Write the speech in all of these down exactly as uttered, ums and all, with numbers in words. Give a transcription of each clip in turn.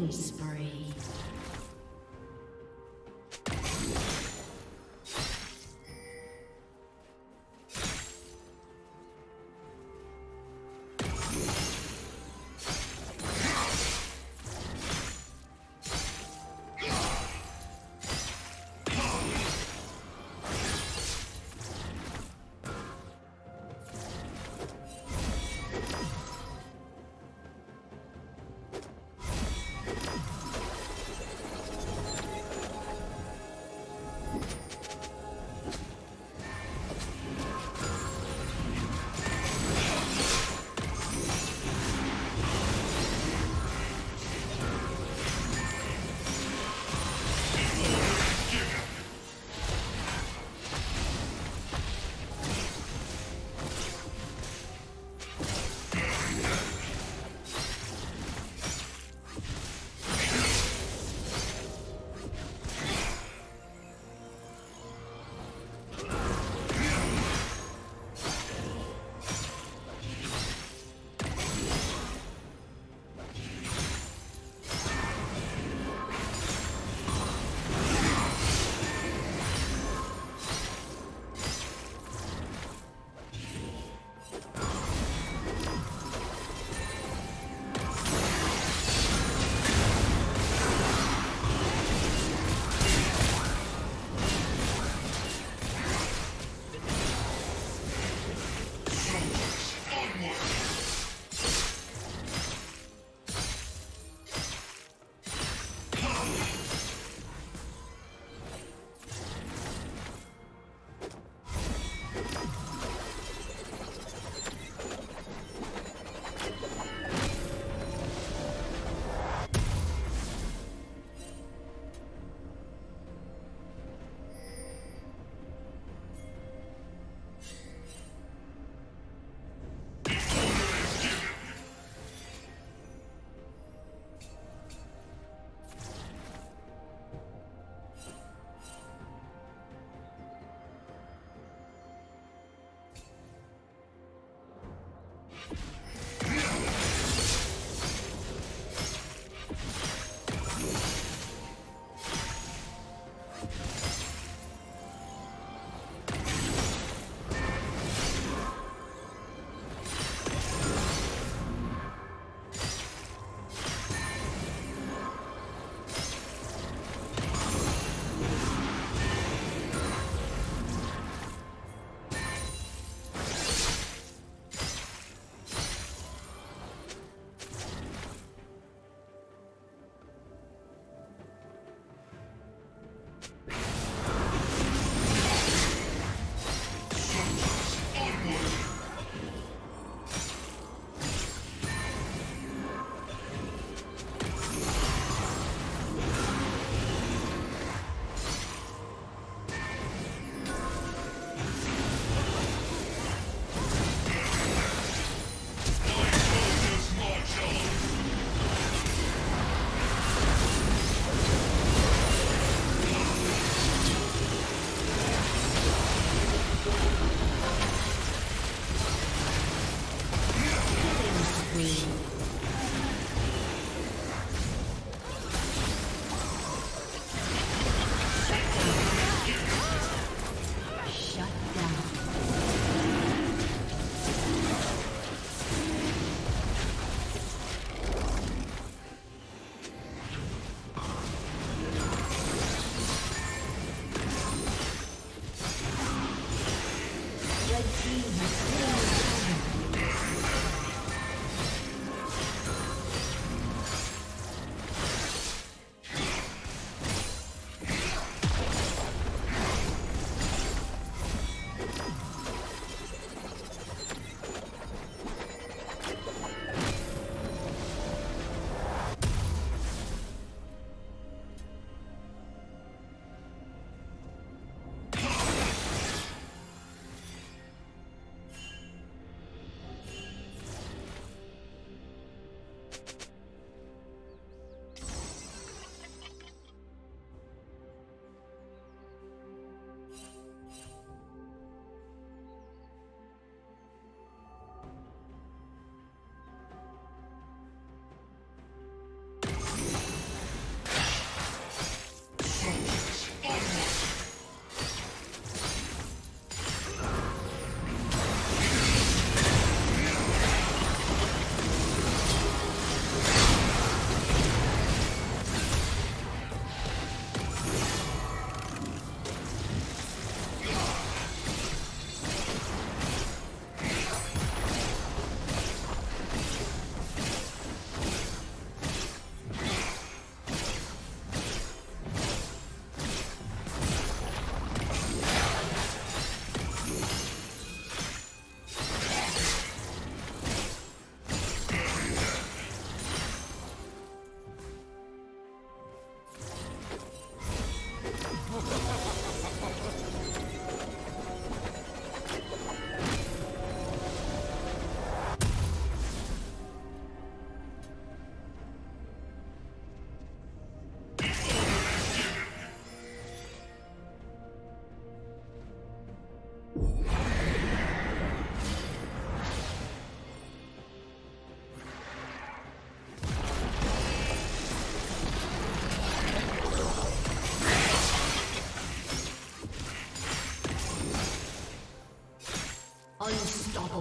Killing spree.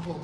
unstoppable.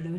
Blue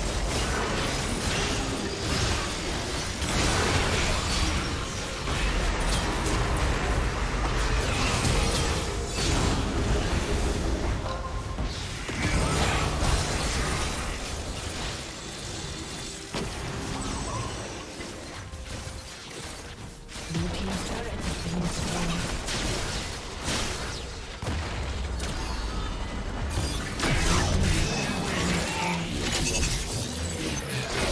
Yeah.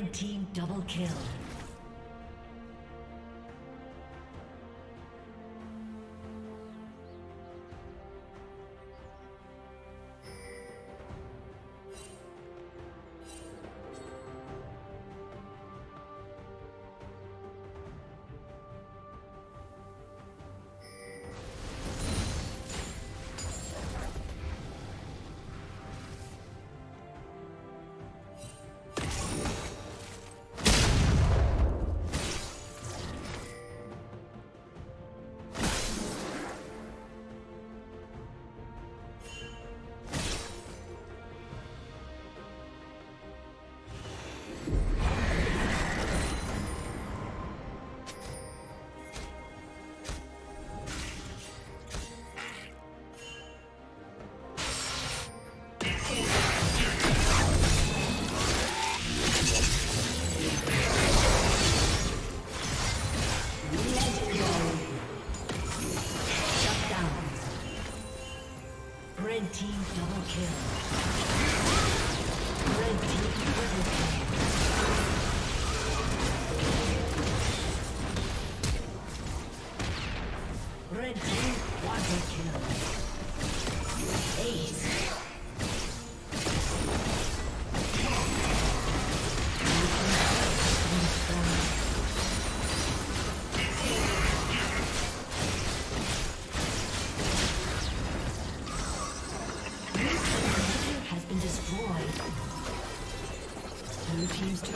Red team double kill.